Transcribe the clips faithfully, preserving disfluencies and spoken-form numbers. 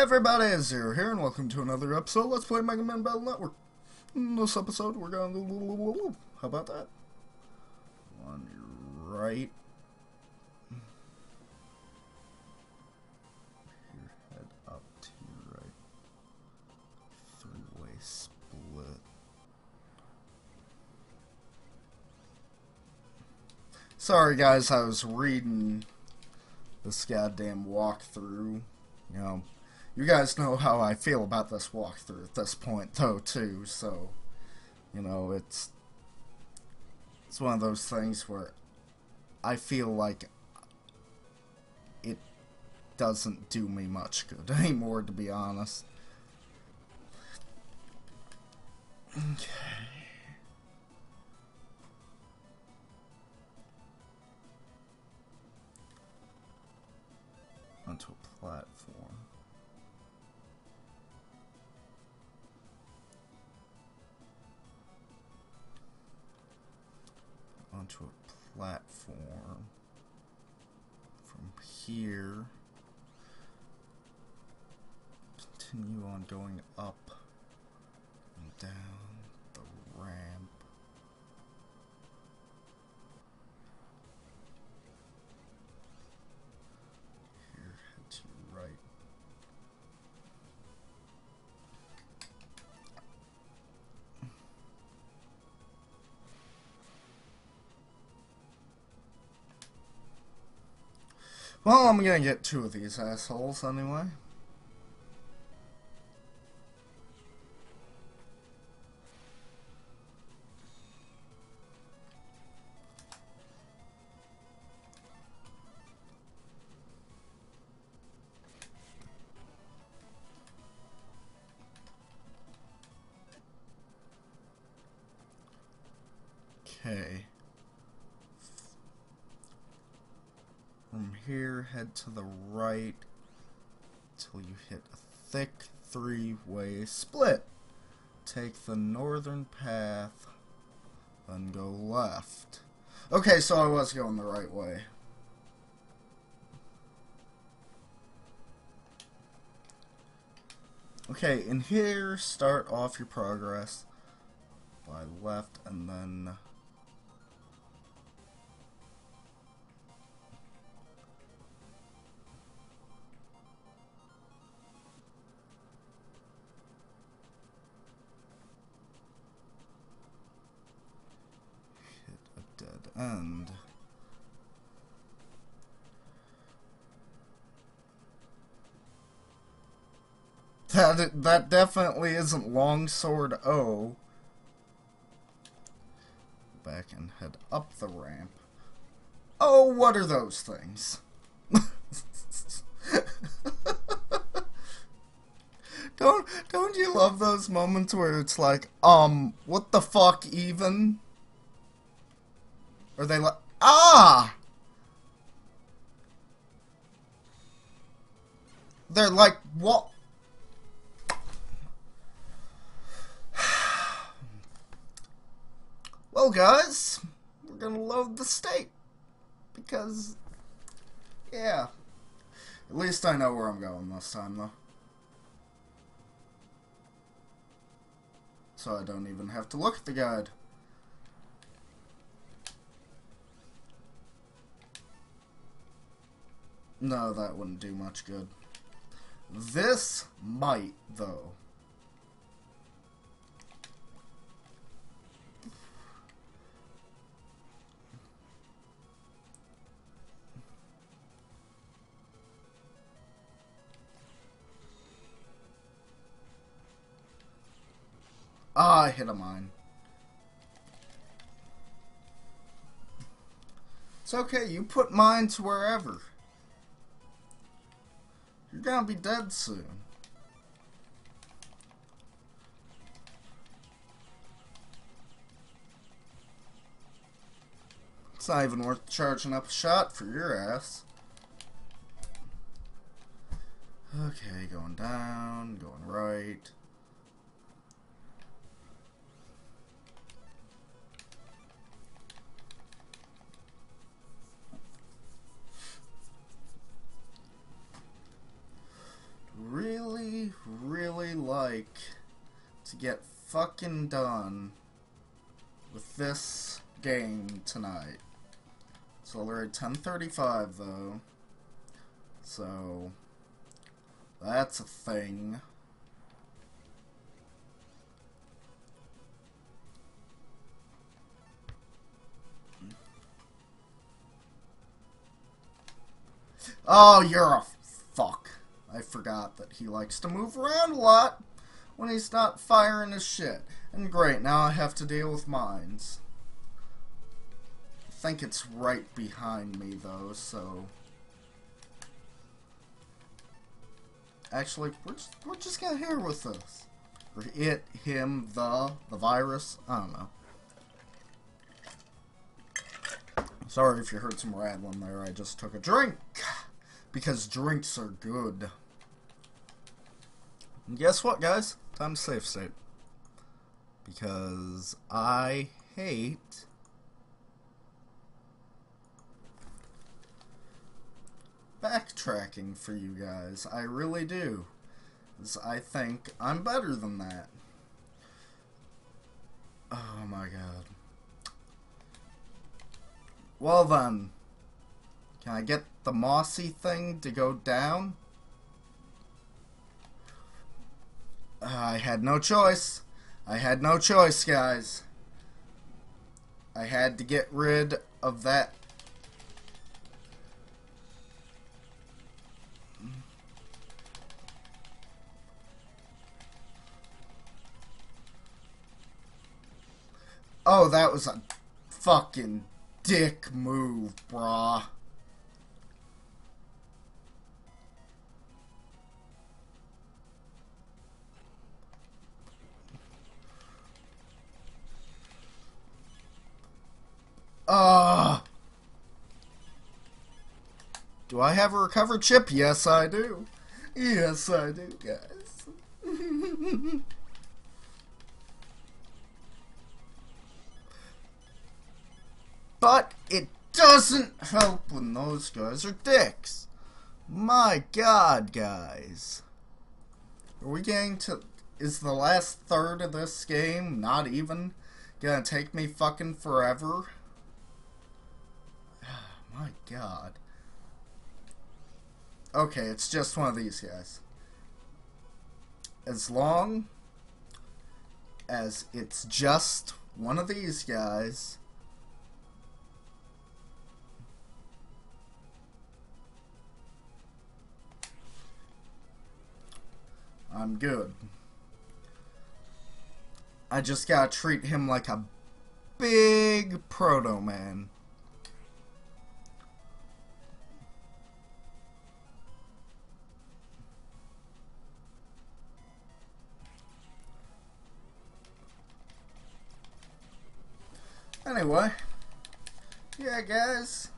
Hey everybody, it's Zero here, and welcome to another episode. Let's play Mega Man Battle Network. In this episode, we're gonna do... How about that? On your right. Your head up to your right. Three-way split. Sorry guys, I was reading this goddamn walkthrough. You know, you guys know how I feel about this walkthrough at this point, though, too, so, you know, it's, it's one of those things where I feel like it doesn't do me much good anymore, to be honest. Okay. Onto a platform. Onto a platform. From here, continue on going up and down the ramp. Well, I'm gonna get two of these assholes anyway. Okay. From here, head to the right till you hit a thick three-way split. Take the northern path, then go left. Okay, so I was going the right way. Okay, and here, start off your progress by left and then... And that that definitely isn't Longsword O. Back and head up the ramp. Oh, what are those things? don't don't you love those moments where it's like, um, what the fuck even? Or they like ah, they're like what? Well, guys, we're gonna load the state because yeah, at least I know where I'm going this time though, so I don't even have to look at the guide. No, that wouldn't do much good. This might, though. Ah, I hit a mine. It's okay, you put mines wherever. You're gonna be dead soon. It's not even worth charging up a shot for your ass. Okay, going down, going right. Really? like to get fucking done with this game tonight. It's already ten thirty-five though, so that's a thing. Oh, you're a fuck. I forgot that he likes to move around a lot when he's not firing his shit. And great, now I have to deal with mines. I think it's right behind me though, so... Actually, we're just, we're just gonna here with this. Or it, him, the, the virus, I don't know. Sorry if you heard some rattling there, I just took a drink. Because drinks are good. And guess what, guys? Time to save state. Because I hate... backtracking for you guys. I really do. Because I think I'm better than that. Oh my god. Well then. Can I get the mossy thing to go down? I had no choice. I had no choice, guys. I had to get rid of that. Oh, that was a fucking dick move, brah. Uh, do I have a recovered chip? Yes, I do. Yes, I do, guys. But it doesn't help when those guys are dicks. My god, guys. Are we getting to... Is the last third of this game not even gonna take me fucking forever? My god. Okay, it's just one of these guys. As long as it's just one of these guys. I'm good. I just gotta treat him like a big Proto Man. Anyway, yeah guys,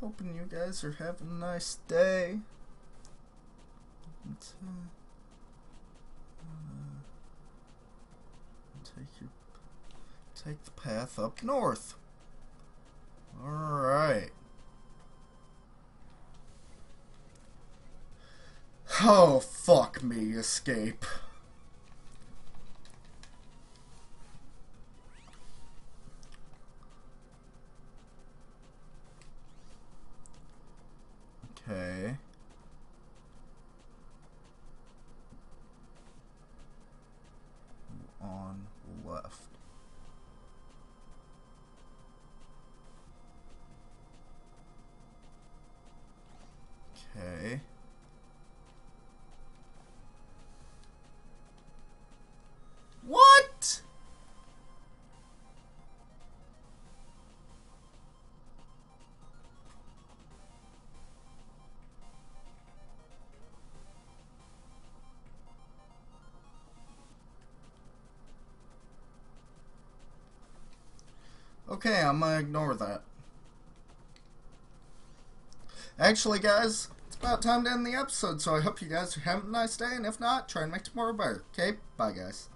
hoping you guys are having a nice day. Take your, take the path up north. Alright. Oh, fuck me, escape. Okay. On left. Okay. What? Okay, I'm gonna ignore that. Actually, guys, it's about time to end the episode, so I hope you guys are having a nice day, and if not, try and make tomorrow better. Okay, bye, guys.